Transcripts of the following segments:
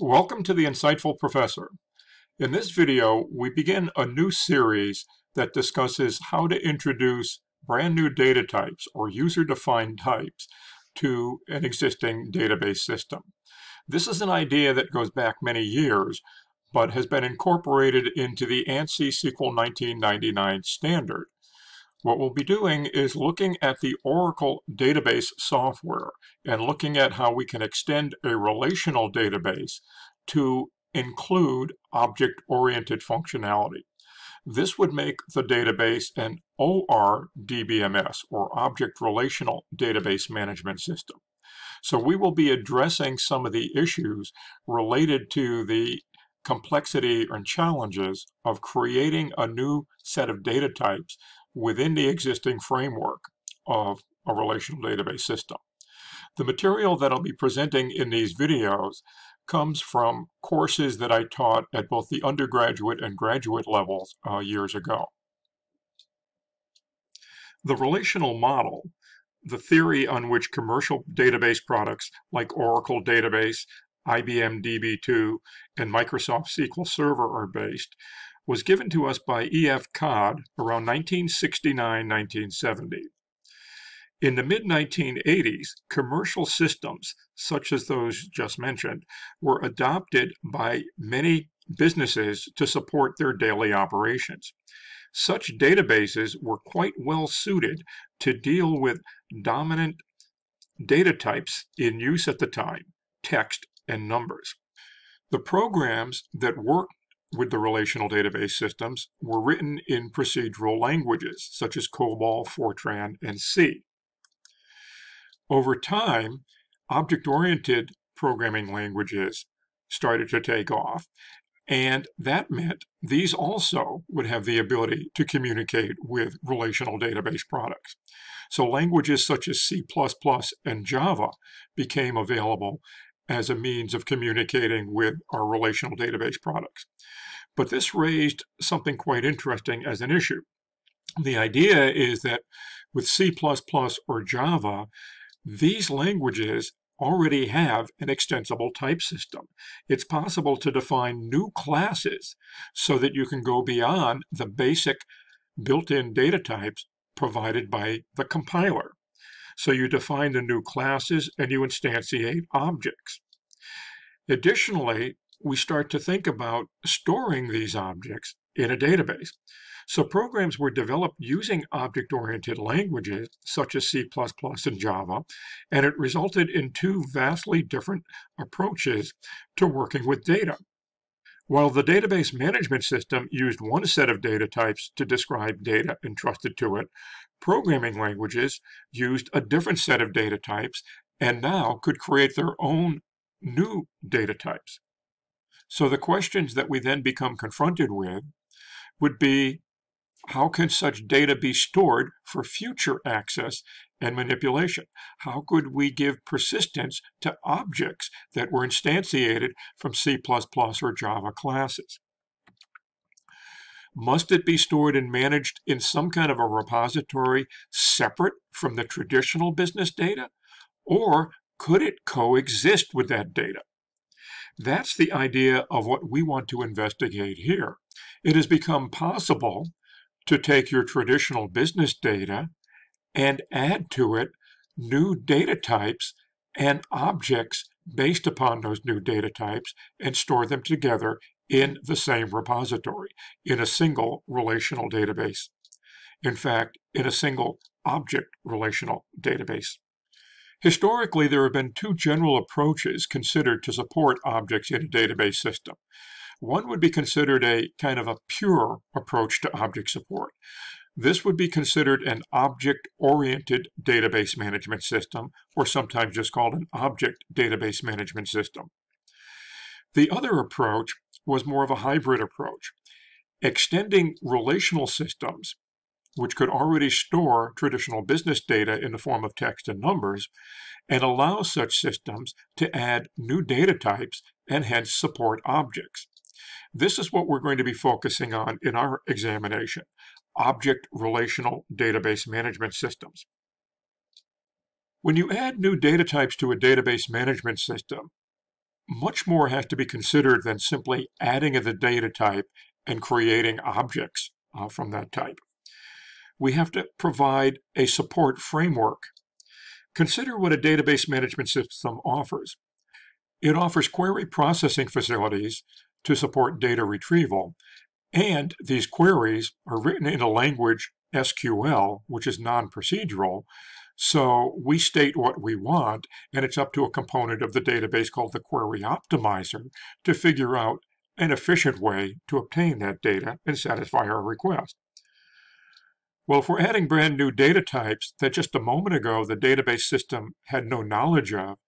Welcome to The Insightful Professor. In this video, we begin a new series that discusses how to introduce brand new data types or user-defined types to an existing database system. This is an idea that goes back many years, but has been incorporated into the ANSI SQL 1999 standard. What we'll be doing is looking at the Oracle database software and looking at how we can extend a relational database to include object-oriented functionality. This would make the database an ORDBMS, or Object Relational Database Management System. So we will be addressing some of the issues related to the complexity and challenges of creating a new set of data types within the existing framework of a relational database system. The material that I'll be presenting in these videos comes from courses that I taught at both the undergraduate and graduate levels years ago. The relational model, the theory on which commercial database products like Oracle Database, IBM DB2, and Microsoft SQL Server are based, was given to us by E.F. Codd around 1969-1970. In the mid-1980s, commercial systems, such as those just mentioned, were adopted by many businesses to support their daily operations. Such databases were quite well suited to deal with dominant data types in use at the time, text and numbers. The programs that worked with the relational database systems were written in procedural languages such as COBOL, FORTRAN, and C. Over time, object-oriented programming languages started to take off, and that meant these also would have the ability to communicate with relational database products. So languages such as C++ and Java became available as a means of communicating with our relational database products. But this raised something quite interesting as an issue. The idea is that with C++ or Java, these languages already have an extensible type system. It's possible to define new classes so that you can go beyond the basic built-in data types provided by the compiler. So you define the new classes and you instantiate objects. Additionally, we start to think about storing these objects in a database. So programs were developed using object-oriented languages such as C++ and Java, and it resulted in two vastly different approaches to working with data. While the database management system used one set of data types to describe data entrusted to it, programming languages used a different set of data types and now could create their own new data types. So the questions that we then become confronted with would be, how can such data be stored for future access and manipulation? How could we give persistence to objects that were instantiated from C++ or Java classes? Must it be stored and managed in some kind of a repository separate from the traditional business data? Or could it coexist with that data? That's the idea of what we want to investigate here. It has become possible to take your traditional business data and add to it new data types and objects based upon those new data types and store them together in the same repository, in a single relational database. In fact, in a single object relational database. Historically, there have been two general approaches considered to support objects in a database system. One would be considered a kind of a pure approach to object support. This would be considered an object-oriented database management system, or sometimes just called an object database management system. The other approach was more of a hybrid approach, extending relational systems, which could already store traditional business data in the form of text and numbers, and allow such systems to add new data types and hence support objects. This is what we're going to be focusing on in our examination, object relational database management systems. When you add new data types to a database management system, much more has to be considered than simply adding the data type and creating objects from that type. We have to provide a support framework. Consider what a database management system offers. It offers query processing facilities to support data retrieval, and these queries are written in a language, SQL, which is non-procedural, so we state what we want, and it's up to a component of the database called the query optimizer to figure out an efficient way to obtain that data and satisfy our request. Well, if we're adding brand new data types that just a moment ago the database system had no knowledge of,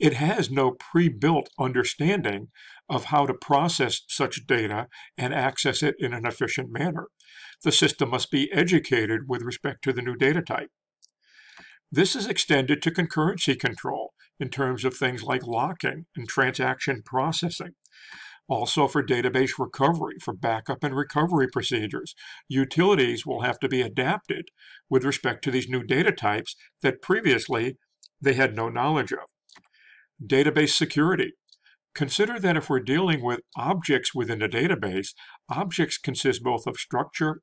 it has no pre-built understanding of how to process such data and access it in an efficient manner. The system must be educated with respect to the new data type. This is extended to concurrency control in terms of things like locking and transaction processing. Also for database recovery, for backup and recovery procedures, utilities will have to be adapted with respect to these new data types that previously they had no knowledge of. Database security. Consider that if we're dealing with objects within a database, objects consist both of structure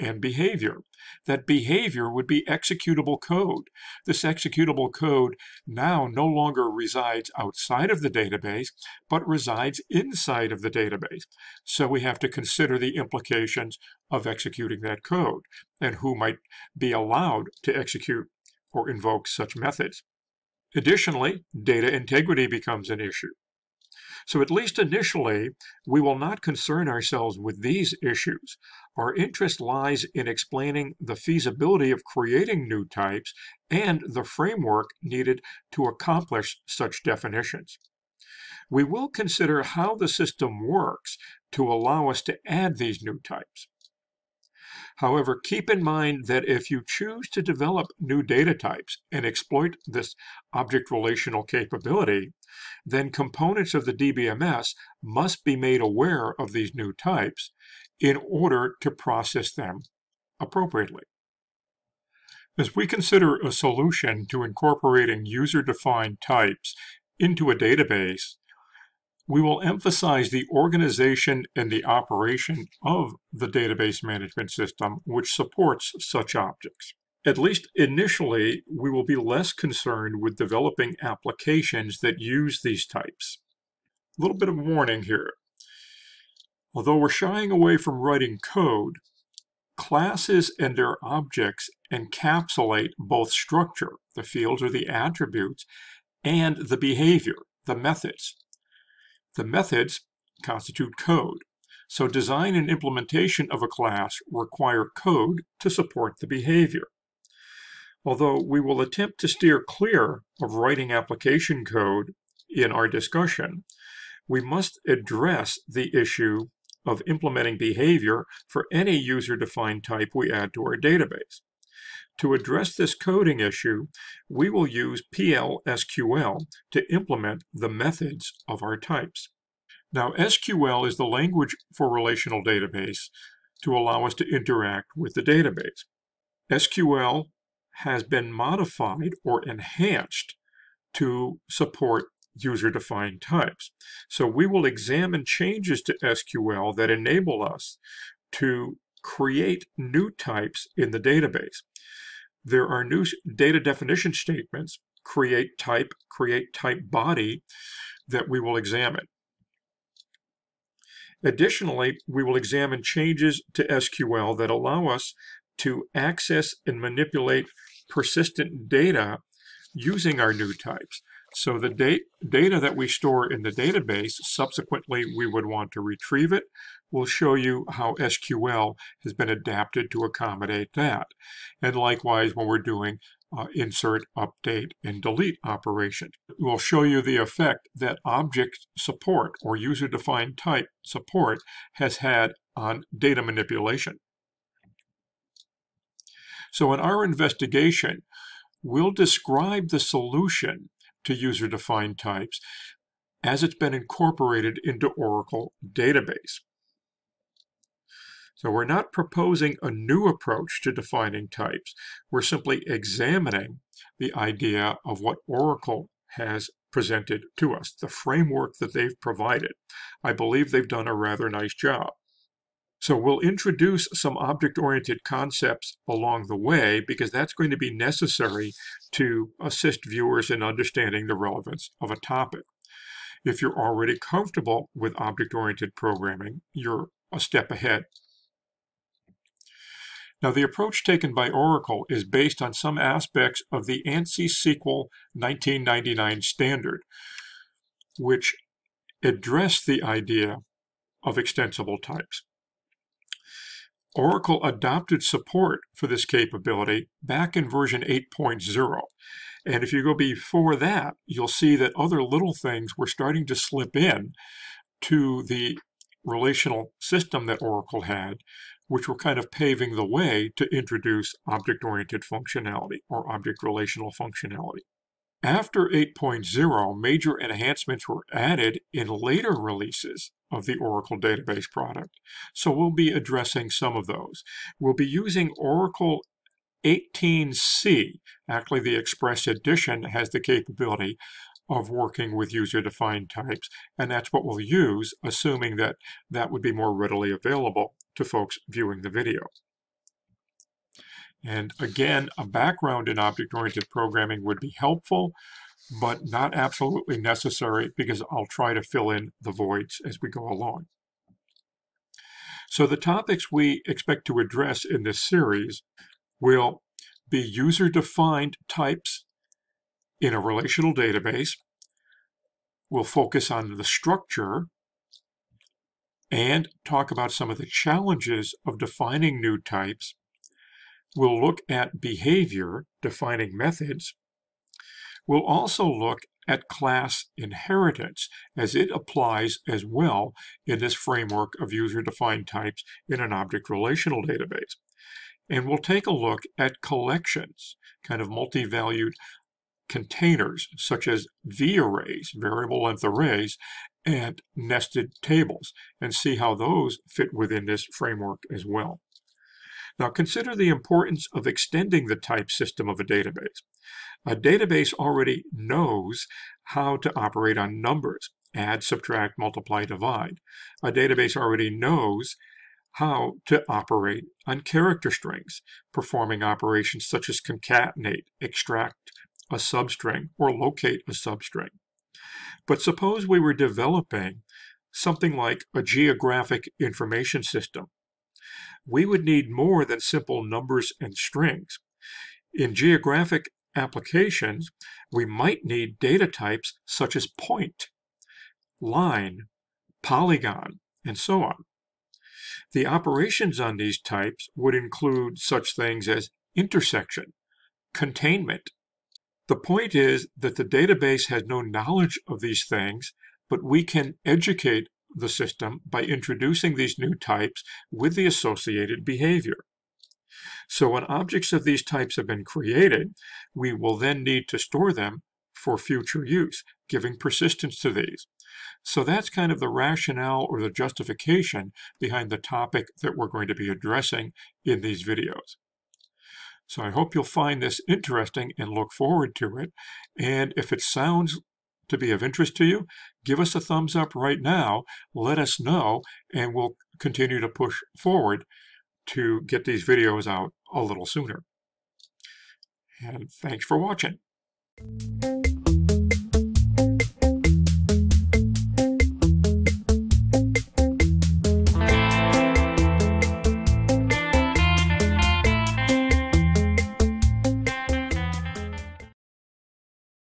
and behavior. That behavior would be executable code. This executable code now no longer resides outside of the database, but resides inside of the database. So we have to consider the implications of executing that code and who might be allowed to execute or invoke such methods. Additionally, data integrity becomes an issue. So at least initially, we will not concern ourselves with these issues. Our interest lies in explaining the feasibility of creating new types and the framework needed to accomplish such definitions. We will consider how the system works to allow us to add these new types. However, keep in mind that if you choose to develop new data types and exploit this object relational capability, then components of the DBMS must be made aware of these new types in order to process them appropriately. As we consider a solution to incorporating user-defined types into a database, we will emphasize the organization and the operation of the database management system which supports such objects. At least initially, we will be less concerned with developing applications that use these types. A little bit of warning here. Although we're shying away from writing code, classes and their objects encapsulate both structure, the fields or the attributes, and the behavior, the methods. The methods constitute code, so design and implementation of a class require code to support the behavior. Although we will attempt to steer clear of writing application code in our discussion, we must address the issue of implementing behavior for any user-defined type we add to our database. To address this coding issue, we will use PL/SQL to implement the methods of our types. Now, SQL is the language for relational database to allow us to interact with the database. SQL has been modified or enhanced to support user-defined types. So we will examine changes to SQL that enable us to create new types in the database. There are new data definition statements, create type body, that we will examine. Additionally, we will examine changes to SQL that allow us to access and manipulate persistent data using our new types. So the data that we store in the database, subsequently we would want to retrieve it. We'll show you how SQL has been adapted to accommodate that. And likewise, when we're doing insert, update, and delete operations, we'll show you the effect that object support or user-defined type support has had on data manipulation. So in our investigation, we'll describe the solution to user-defined types as it's been incorporated into Oracle Database. So we're not proposing a new approach to defining types. We're simply examining the idea of what Oracle has presented to us, the framework that they've provided. I believe they've done a rather nice job. So we'll introduce some object-oriented concepts along the way because that's going to be necessary to assist viewers in understanding the relevance of a topic. If you're already comfortable with object-oriented programming, you're a step ahead. Now, the approach taken by Oracle is based on some aspects of the ANSI SQL 1999 standard, which address the idea of extensible types. Oracle adopted support for this capability back in version 8.0, and if you go before that, you'll see that other little things were starting to slip in to the relational system that Oracle had, which were kind of paving the way to introduce object-oriented functionality or object-relational functionality. After 8.0, major enhancements were added in later releases of the Oracle Database product, so we'll be addressing some of those. We'll be using Oracle 18C. Actually, the Express Edition has the capability of working with user-defined types, and that's what we'll use, assuming that that would be more readily available to folks viewing the video. And again, a background in object-oriented programming would be helpful, but not absolutely necessary because I'll try to fill in the voids as we go along. So the topics we expect to address in this series will be user-defined types in a relational database. We'll focus on the structure and talk about some of the challenges of defining new types. We'll look at behavior, defining methods. We'll also look at class inheritance as it applies as well in this framework of user-defined types in an object relational database. And we'll take a look at collections, kind of multi-valued containers such as V-arrays, variable length arrays, and nested tables, and see how those fit within this framework as well. Now consider the importance of extending the type system of a database. A database already knows how to operate on numbers: add, subtract, multiply, divide. A database already knows how to operate on character strings, performing operations such as concatenate, extract a substring, or locate a substring. But suppose we were developing something like a geographic information system. We would need more than simple numbers and strings. In geographic applications, we might need data types such as point, line, polygon, and so on. The operations on these types would include such things as intersection, containment. The point is that the database has no knowledge of these things, but we can educate the system by introducing these new types with the associated behavior. So when objects of these types have been created, we will then need to store them for future use, giving persistence to these. So that's kind of the rationale or the justification behind the topic that we're going to be addressing in these videos. So I hope you'll find this interesting and look forward to it. And if it sounds to be of interest to you, give us a thumbs up right now, let us know, and we'll continue to push forward to get these videos out a little sooner. And thanks for watching.